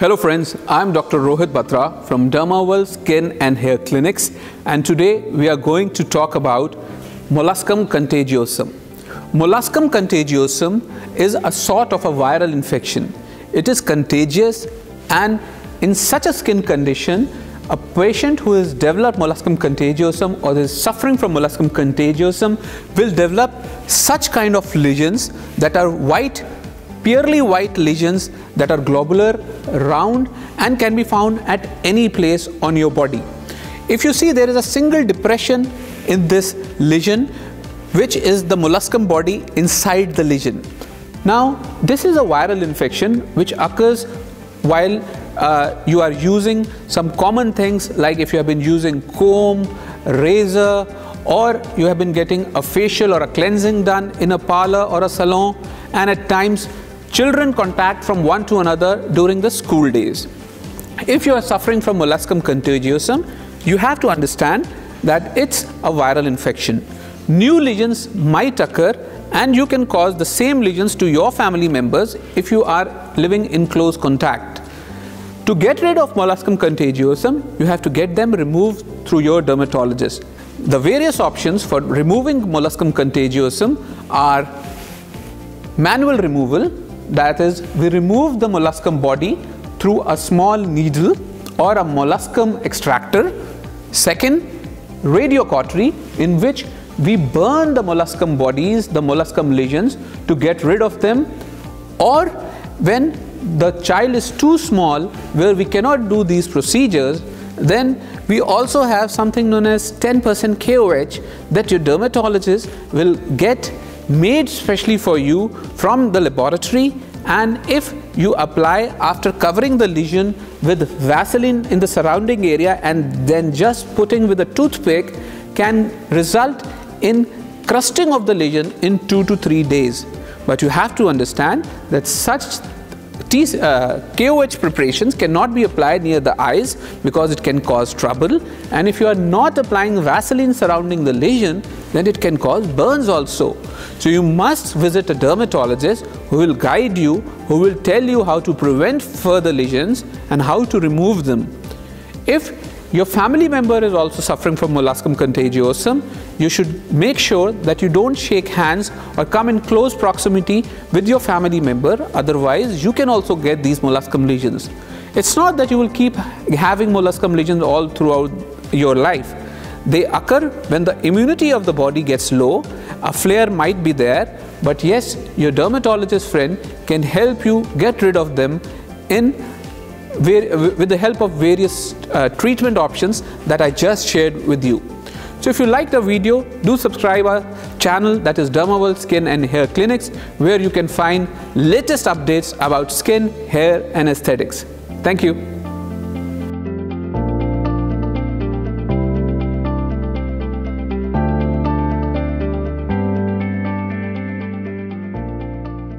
Hello friends, I'm Dr. Rohit Batra from Dermaworld Skin and Hair Clinics, and today we are going to talk about Molluscum Contagiosum. Molluscum Contagiosum is a sort of a viral infection. It is contagious, and in such a skin condition, a patient who has developed Molluscum Contagiosum or is suffering from Molluscum Contagiosum will develop such kind of lesions that are white, purely white lesions that are globular, round, and can be found at any place on your body. If you see, there is a single depression in this lesion, which is the molluscum body inside the lesion. Now, this is a viral infection which occurs while you are using some common things, like if you have been using comb, razor, or you have been getting a facial or a cleansing done in a parlor or a salon, and at times children contact from one to another during the school days. If you are suffering from molluscum contagiosum, you have to understand that it's a viral infection. New lesions might occur, and you can cause the same lesions to your family members if you are living in close contact. To get rid of molluscum contagiosum, you have to get them removed through your dermatologist. The various options for removing molluscum contagiosum are manual removal, that is, we remove the molluscum body through a small needle or a molluscum extractor. Second, radiocautery, in which we burn the molluscum bodies, the molluscum lesions, to get rid of them. Or when the child is too small, where we cannot do these procedures, then we also have something known as 10% KOH that your dermatologist will get made specially for you from the laboratory, and if you apply after covering the lesion with Vaseline in the surrounding area and then just putting with a toothpick, can result in crusting of the lesion in 2 to 3 days. But you have to understand that such KOH preparations cannot be applied near the eyes because it can cause trouble, and if you are not applying Vaseline surrounding the lesion, then it can cause burns also. So you must visit a dermatologist who will guide you, who will tell you how to prevent further lesions and how to remove them. If your family member is also suffering from molluscum contagiosum, you should make sure that you don't shake hands or come in close proximity with your family member, otherwise you can also get these molluscum lesions. It's not that you will keep having molluscum lesions all throughout your life. They occur when the immunity of the body gets low, a flare might be there, but yes, your dermatologist friend can help you get rid of them with the help of various treatment options that I just shared with you. So if you liked the video, do subscribe our channel, that is Dermaworld Skin and Hair Clinics, where you can find latest updates about skin, hair and aesthetics. Thank you.